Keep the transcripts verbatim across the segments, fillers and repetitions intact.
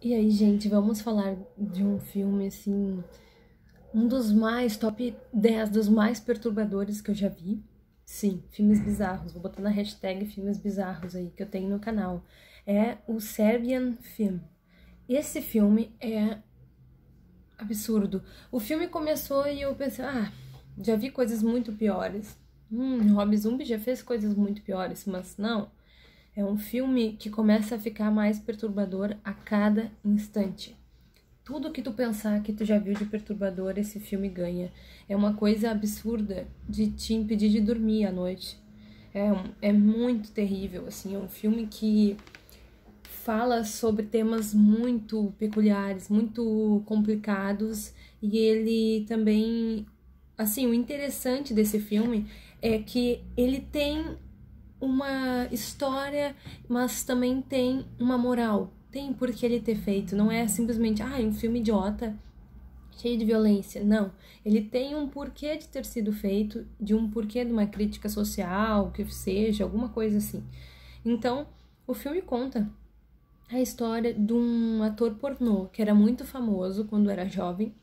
E aí, gente, vamos falar de um filme, assim, um dos mais, top dez, dos mais perturbadores que eu já vi. Sim, filmes bizarros, vou botar na hashtag filmes bizarros aí, que eu tenho no canal. É o Serbian Film. Esse filme é absurdo. O filme começou e eu pensei, ah, já vi coisas muito piores. Hum, Rob Zombie já fez coisas muito piores, mas não. É um filme que começa a ficar mais perturbador a cada instante. Tudo que tu pensar que tu já viu de perturbador, esse filme ganha. É uma coisa absurda de te impedir de dormir à noite. É, um, é muito terrível, assim. É um filme que fala sobre temas muito peculiares, muito complicados. E ele também... Assim, o interessante desse filme é que ele tem... uma história, mas também tem uma moral, tem por que ele ter feito, não é simplesmente, ah, é um filme idiota, cheio de violência, não, ele tem um porquê de ter sido feito, de um porquê de uma crítica social, que seja, alguma coisa assim. Então, o filme conta a história de um ator pornô, que era muito famoso quando era jovem,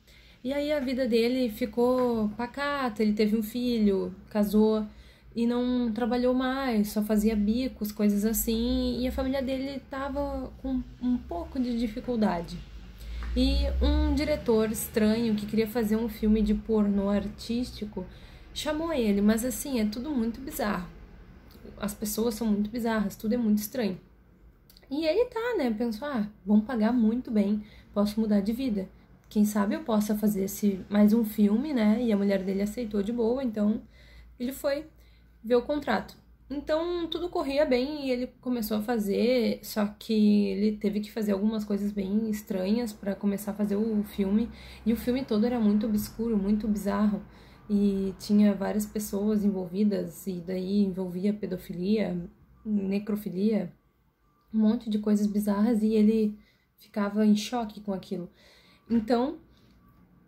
e aí a vida dele ficou pacata, ele teve um filho, casou, e não trabalhou mais, só fazia bicos, coisas assim, e a família dele tava com um pouco de dificuldade. E um diretor estranho que queria fazer um filme de pornô artístico chamou ele, mas assim, é tudo muito bizarro. As pessoas são muito bizarras, tudo é muito estranho. E ele tá, né, pensou, ah, vão pagar muito bem, posso mudar de vida. Quem sabe eu possa fazer esse, mais um filme, né, e a mulher dele aceitou de boa, então ele foi... ver o contrato. Então, tudo corria bem e ele começou a fazer, só que ele teve que fazer algumas coisas bem estranhas para começar a fazer o filme, e o filme todo era muito obscuro, muito bizarro, e tinha várias pessoas envolvidas, e daí envolvia pedofilia, necrofilia, um monte de coisas bizarras, e ele ficava em choque com aquilo. Então,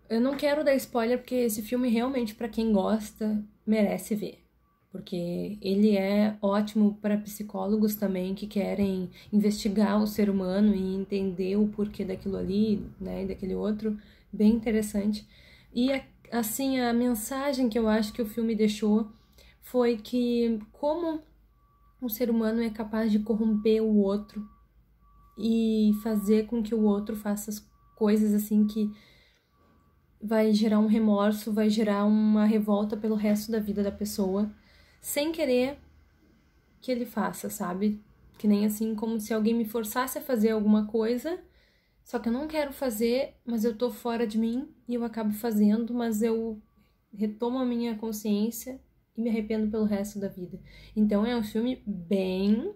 eu não quero dar spoiler, porque esse filme realmente, para quem gosta, merece ver. Porque ele é ótimo para psicólogos também que querem investigar o ser humano e entender o porquê daquilo ali, né, e daquele outro, bem interessante. E, assim, a mensagem que eu acho que o filme deixou foi que como um ser humano é capaz de corromper o outro e fazer com que o outro faça as coisas assim que... vai gerar um remorso, vai gerar uma revolta pelo resto da vida da pessoa, sem querer que ele faça, sabe? Que nem assim, como se alguém me forçasse a fazer alguma coisa, só que eu não quero fazer, mas eu tô fora de mim e eu acabo fazendo, mas eu retomo a minha consciência e me arrependo pelo resto da vida. Então é um filme bem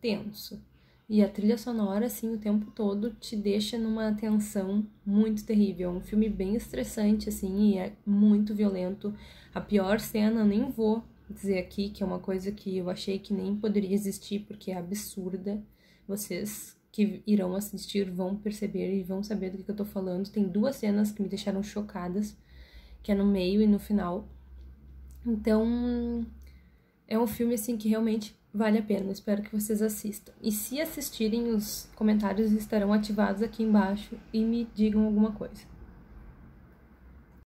tenso. E a trilha sonora, assim, o tempo todo te deixa numa tensão muito terrível. É um filme bem estressante, assim, e é muito violento. A pior cena, nem vou dizer aqui, que é uma coisa que eu achei que nem poderia existir, porque é absurda. Vocês que irão assistir vão perceber e vão saber do que eu tô falando. Tem duas cenas que me deixaram chocadas, que é no meio e no final. Então, é um filme, assim, que realmente... vale a pena, espero que vocês assistam. E se assistirem, os comentários estarão ativados aqui embaixo e me digam alguma coisa.